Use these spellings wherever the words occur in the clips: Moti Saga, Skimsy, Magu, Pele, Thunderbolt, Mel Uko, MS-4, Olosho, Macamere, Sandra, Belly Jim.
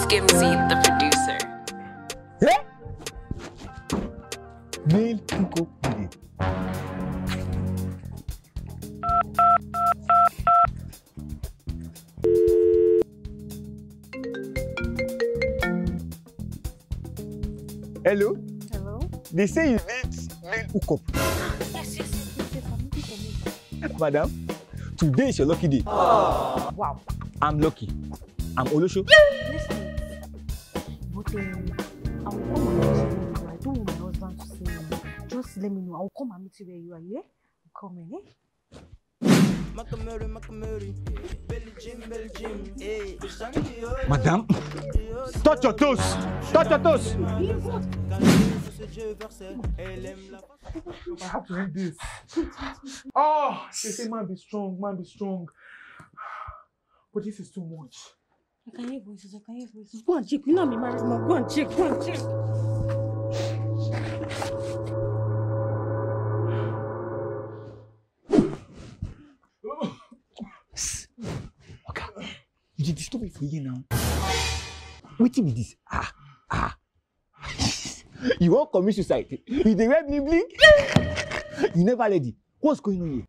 Skimsy, the producer. Yeah. Mel Uko. Hello. Hello. They say you need Mel Uko. Yes. I'm looking for me. Madam, today is your lucky day. Oh. Wow. I'm lucky. I'm Olosho. Listen, but I will come and meet you where you are. I don't want my husband to say no. Just let me know. I will come and meet you where you are. Yeah? Come in, eh? Macamere, Belly Jim, hey. Madame, touch your toes! Touch your toes! I have to read this. Oh! They say man be strong. But this is too much. I can hear voices. Go and check. You know me married man. Go and check. Okay. You did disturb me for you now. Waiting with this. Ah. You won't commit suicide. You dey wear blink. You never lady. What's going on here?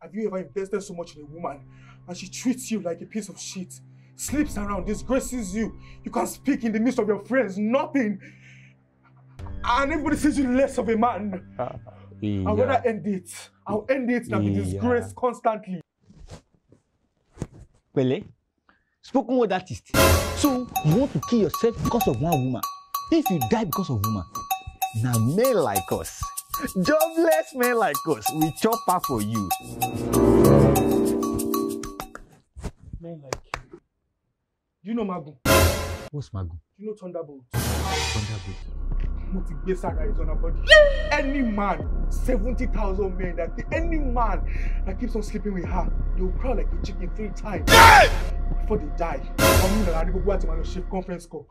Have you ever invested so much in a woman and she treats you like a piece of shit? Sleeps around, disgraces you. You can't speak in the midst of your friends, nothing. And everybody sees you less of a man. Yeah. I'd rather end it. I'll end it than be disgraced constantly. Pele, spoken word artist. So, you want to kill yourself because of one woman. If you die because of woman, now men like us, jobless men like us, we chop her for you. Men like you. You know Magu? What's Magu? You know Thunderbolt? Thunderbolt. Moti Saga is on her body. Any man, 70,000 men, any man that keeps on sleeping with her, they'll cry like a chicken 3 times before they die. I need to go to my shift conference call.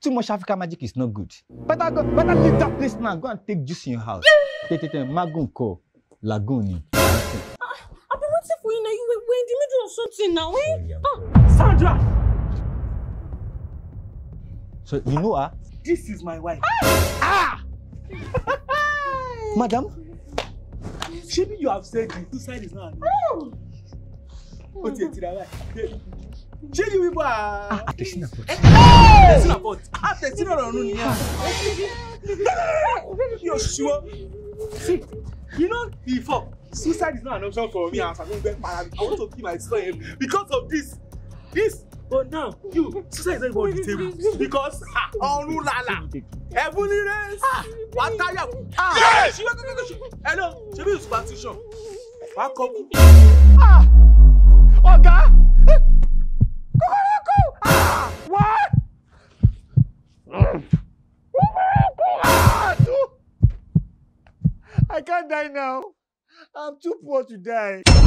Too much African magic is not good. Better leave that place now. Go and take juice in your house. Magu call Laguni. I've been waiting for you now. You were in the middle of something now, eh? Sandra! So, you know her? This is my wife. Madam? Surely you have said it. Suicide is not. What's it? Surely we are. I'm testing. You're sure? See, you know, before, suicide is not an option for me. I'm going to I want to kill my son because of this. But now, you, suicide is not going to be on the table. Because, heavenly race, hello, she will superstition. Back up. Oga! What? I can't die now. I'm too poor to die.